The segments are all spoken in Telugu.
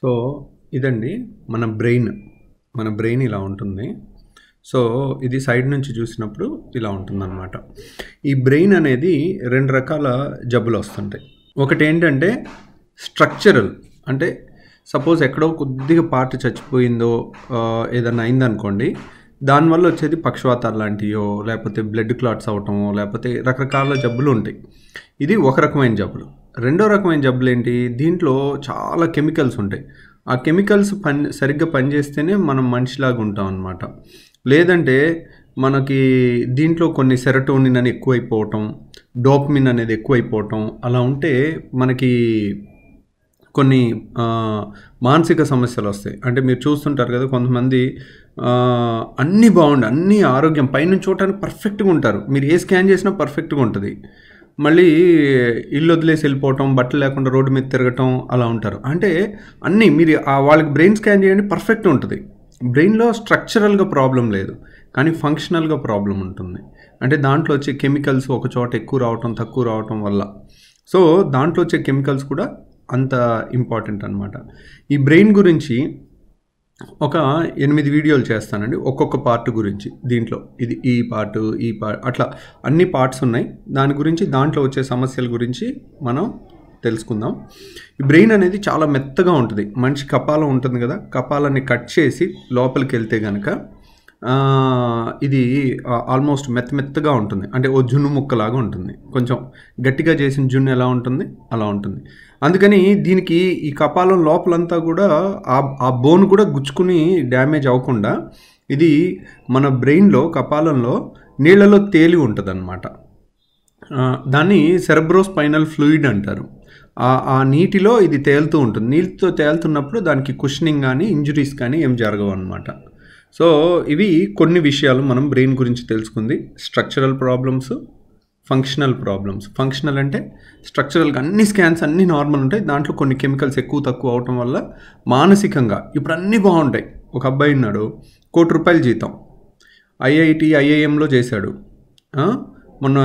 సో ఇదండి మన బ్రెయిన్ ఇలా ఉంటుంది. సో ఇది సైడ్ నుంచి చూసినప్పుడు ఇలా ఉంటుందన్నమాట. ఈ బ్రెయిన్ అనేది రెండు రకాల జబ్బులు వస్తుంటాయి. ఒకటి ఏంటంటే స్ట్రక్చరల్, అంటే సపోజ్ ఎక్కడో కొద్దిగా పార్ట్ చచ్చిపోయిందో ఏదన్నా అయిందనుకోండి, దానివల్ల వచ్చేది పక్షవాతాలు లాంటివో లేకపోతే బ్లడ్ క్లాట్స్ అవటమో లేకపోతే రకరకాల జబ్బులు ఉంటాయి. ఇది ఒక రకమైన జబ్బులు. రెండో రకమైన జబ్బులు ఏంటి, దీంట్లో చాలా కెమికల్స్ ఉంటాయి. ఆ కెమికల్స్ సరిగ్గా పనిచేస్తేనే మనం మనిషిలాగా ఉంటాం అన్నమాట. లేదంటే మనకి దీంట్లో కొన్ని సెరటోనిన్ అని ఎక్కువైపోవటం, డోపమిన్ అనేది ఎక్కువైపోవటం, అలా ఉంటే మనకి కొన్ని మానసిక సమస్యలు వస్తాయి. అంటే మీరు చూస్తుంటారు కదా, కొంతమంది అన్నీ బాగుండి అన్నీ ఆరోగ్యం పైన చూడటానికి పర్ఫెక్ట్గా ఉంటారు, మీరు ఏ స్కాన్ చేసినా పర్ఫెక్ట్గా ఉంటుంది, మళ్ళీ ఇల్లు వదిలేసి వెళ్ళిపోవటం, బట్టలు లేకుండా రోడ్డు మీద తిరగటం అలా ఉంటారు. అంటే అన్నీ మీరు వాళ్ళకి బ్రెయిన్ స్కాన్ చేయండి పర్ఫెక్ట్ ఉంటుంది, బ్రెయిన్లో స్ట్రక్చరల్గా ప్రాబ్లం లేదు కానీ ఫంక్షనల్గా ప్రాబ్లం ఉంటుంది. అంటే దాంట్లో వచ్చే కెమికల్స్ ఒక చోట ఎక్కువ రావటం తక్కువ రావటం వల్ల, సో దాంట్లో వచ్చే కెమికల్స్ కూడా అంత ఇంపార్టెంట్ అన్నమాట. ఈ బ్రెయిన్ గురించి ఒక 8 వీడియోలు చేస్తానండి, ఒక్కొక్క పార్ట్ గురించి. దీంట్లో ఇది ఈ పార్ట్ అట్లా అన్ని పార్ట్స్ ఉన్నాయి, దాని గురించి దాంట్లో వచ్చే సమస్యల గురించి మనం తెలుసుకుందాం. ఈ బ్రెయిన్ అనేది చాలా మెత్తగా ఉంటుంది. మనిషి కపాలం ఉంటుంది కదా, కపాలాన్ని కట్ చేసి లోపలికి వెళ్తే కనుక ఇది ఆల్మోస్ట్ మెత్తగా ఉంటుంది, అంటే ఓ జున్ను ముక్కలాగా ఉంటుంది. కొంచెం గట్టిగా చేసిన జున్ను ఎలా ఉంటుంది అలా ఉంటుంది. అందుకని దీనికి ఈ కపాలం లోపలంతా కూడా ఆ బోన్ కూడా గుచ్చుకుని డ్యామేజ్ అవ్వకుండా ఇది మన బ్రెయిన్లో కపాలంలో నీళ్ళలో తేలి ఉంటుంది అన్నమాట. దాన్ని సెరెబ్రోస్పైనల్ ఫ్లూయిడ్ అంటారు. ఆ నీటిలో ఇది తేలుతూ ఉంటుంది. నీటితో తేలుతున్నప్పుడు దానికి కుషనింగ్ కానీ ఇంజురీస్ కానీ ఏం జరగవు అన్నమాట. సో ఇవి కొన్ని విషయాలు మనం బ్రెయిన్ గురించి తెలుసుకుంది. Structural problems, functional problems. Functional అంటే స్ట్రక్చరల్గా అన్ని స్కాన్స్ అన్నీ నార్మల్ ఉంటాయి, దాంట్లో కొన్ని కెమికల్స్ ఎక్కువ తక్కువ అవటం వల్ల మానసికంగా ఇప్పుడు అన్నీ బాగుంటాయి. ఒక అబ్బాయి ఉన్నాడు, ₹1,00,000 జీతం, IIT IIMలో చేశాడు. మొన్న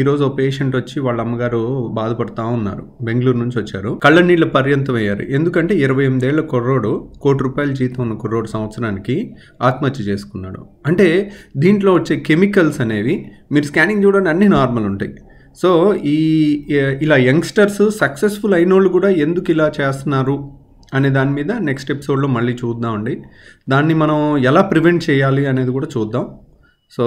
ఈరోజు ఒక పేషెంట్ వచ్చి వాళ్ళ అమ్మగారు బాధపడుతూ ఉన్నారు, బెంగళూరు నుంచి వచ్చారు, కళ్ళ నీళ్ళ పర్యంతం అయ్యారు. ఎందుకంటే 28 ఏళ్ల కుర్రోడు, ₹1,00,00,000 జీతం ఉన్న కుర్రోడు సంవత్సరానికి ఆత్మహత్య చేసుకున్నాడు. అంటే దీంట్లో వచ్చే కెమికల్స్ అనేవి మీరు స్కానింగ్ చూడండి అన్నీ నార్మల్ ఉంటాయి. సో ఇలా యంగ్స్టర్స్ సక్సెస్ఫుల్ అయిన వాళ్ళు కూడా ఎందుకు ఇలా చేస్తున్నారు అనే దాని మీద నెక్స్ట్ ఎపిసోడ్లో మళ్ళీ చూద్దామండి. దాన్ని మనం ఎలా ప్రివెంట్ చేయాలి అనేది కూడా చూద్దాం. సో